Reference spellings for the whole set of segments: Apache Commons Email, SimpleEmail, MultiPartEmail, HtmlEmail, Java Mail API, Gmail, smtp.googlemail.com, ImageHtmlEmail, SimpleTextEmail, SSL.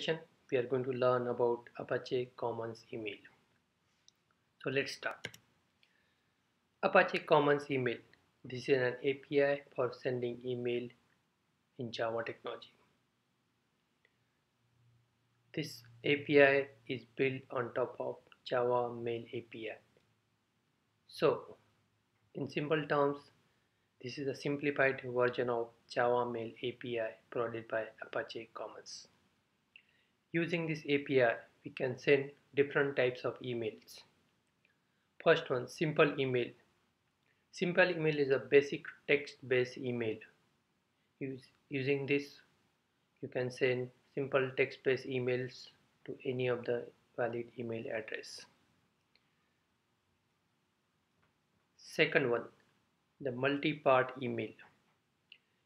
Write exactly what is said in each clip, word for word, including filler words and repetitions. session we are going to learn about Apache Commons Email. So let's start. Apache Commons Email. This is an A P I for sending email in Java technology. This A P I is built on top of Java Mail A P I. So in simple terms, this is a simplified version of Java Mail A P I provided by Apache Commons. Using this A P I, we can send different types of emails. First one, simple email. Simple email is a basic text-based email. Use, using this, you can send simple text-based emails to any of the valid email address. Second one, the multi-part email.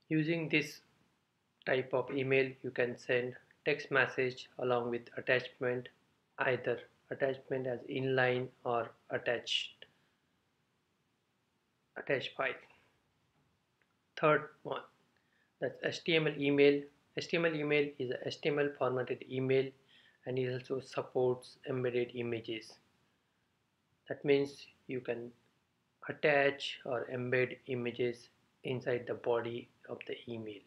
Using this type of email, you can send text message along with attachment, either attachment as inline or attached attached file. Third one, that's H T M L email. H T M L email is a H T M L formatted email, and it also supports embedded images. That means you can attach or embed images inside the body of the email.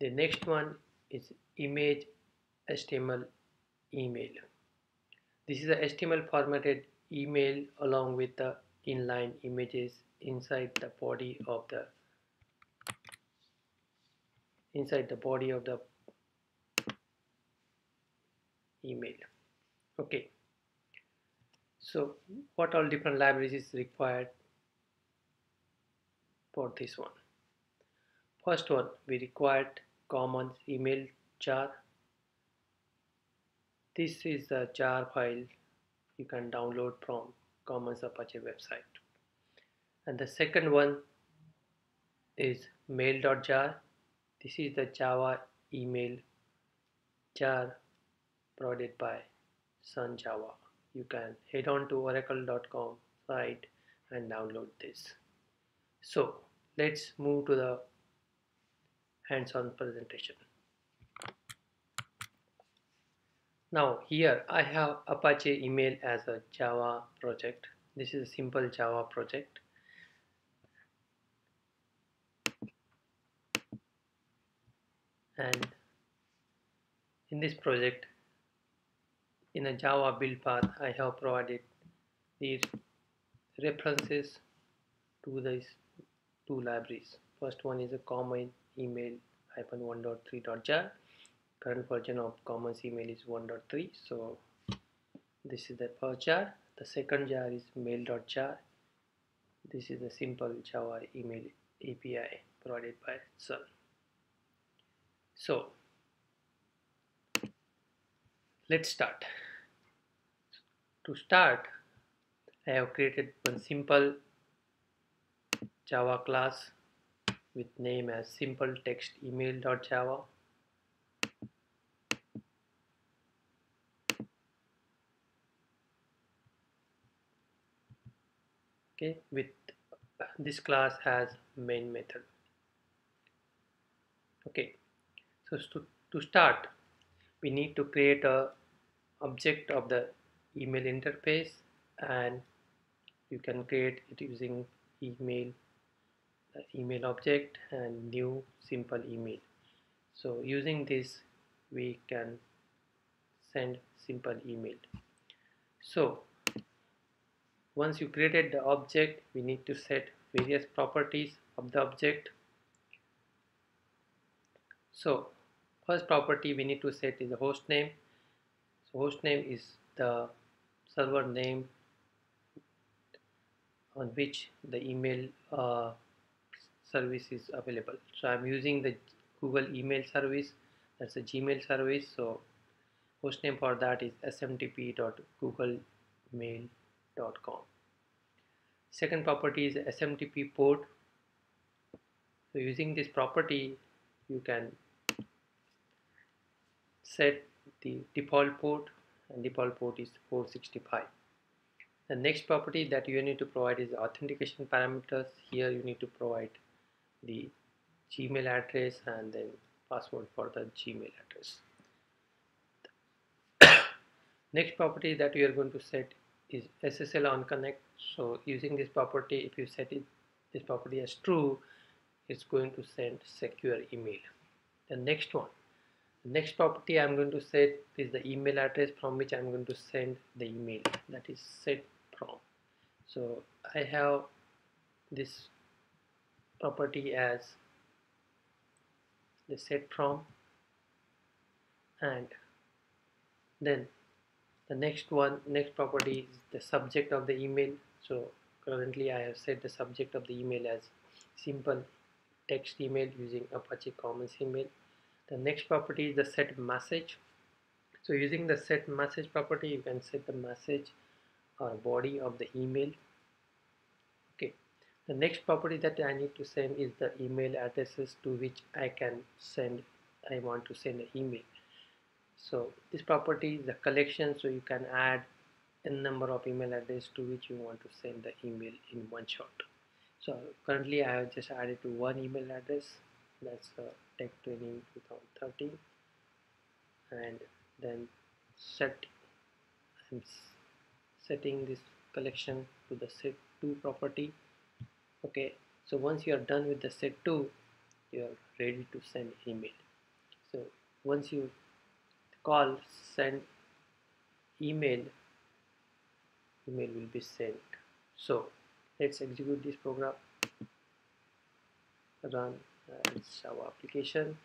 The next one is ImageHtmlEmail. This is a H T M L formatted email along with the inline images inside the body of the inside the body of the email. Okay. So what all different libraries is required for this one? First one, we required Commons email jar. This is the jar file you can download from Commons Apache website. And the second one is mail.jar. This is the Java email jar provided by Sun Java. You can head on to oracle dot com site and download this. So let's move to the hands-on presentation. Now here I have Apache Email as a Java project. This is a simple Java project. And in this project, in a Java build path, I have provided these references to these two libraries. First one is a common email one point three dot jar. Current version of Commons Email is one point three, so this is the first jar. The second jar is mail.jar. This is the simple Java email A P I provided by Sun. So let's start. To start, I have created one simple Java class with name as SimpleTextEmail.java. Okay, with this class has main method. Okay, so to, to start, we need to create a object of the email interface, and you can create it using email. Email object and new simple email. So using this, we can send simple email. So once you created the object, we need to set various properties of the object. So first property we need to set is the host name. So host name is the server name on which the email uh, service is available. So I'm using the Google email service, that's a Gmail service. So hostname for that is S M T P dot googlemail dot com. Second property is S M T P port. So using this property, you can set the default port, and default port is four sixty-five. The next property that you need to provide is authentication parameters. Here you need to provide the Gmail address and then password for the Gmail address. Next property that we are going to set is S S L on connect. So using this property, if you set it, this property as true, it's going to send secure email. The next one, the next property I'm going to set is the email address from which I'm going to send the email, that is set from. So I have this property as the set from, and then the next one, next property is the subject of the email. So currently I have set the subject of the email as simple text email using Apache Commons Email. The next property is the set message. So using the set message property, you can set the message or body of the email. Okay. The next property that I need to send is the email addresses to which I can send, I want to send an email. So this property is the collection, so you can add n number of email addresses to which you want to send the email in one shot. So currently I have just added to one email address, that's uh, tech twenty twenty thirteen, and then set, I'm setting this collection to the set two property. Okay, so once you are done with the set two, you are ready to send email. So once you call send email, email will be sent. So let's execute this program, run our application,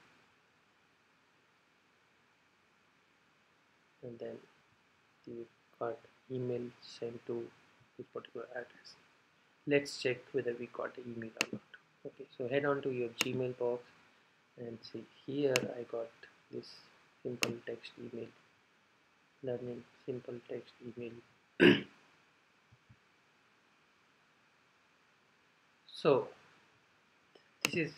and then you got email sent to this particular address. Let's check whether we got the email or not. Okay, so head on to your Gmail box and see here I got this simple text email, learning simple text email. So this is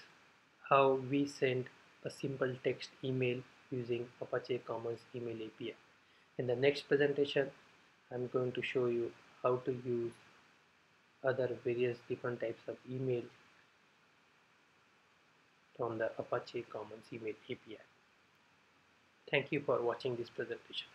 how we send a simple text email using Apache Commons Email A P I. In the next presentation, I'm going to show you how to use other various different types of email from the Apache Commons Email A P I. Thank you for watching this presentation.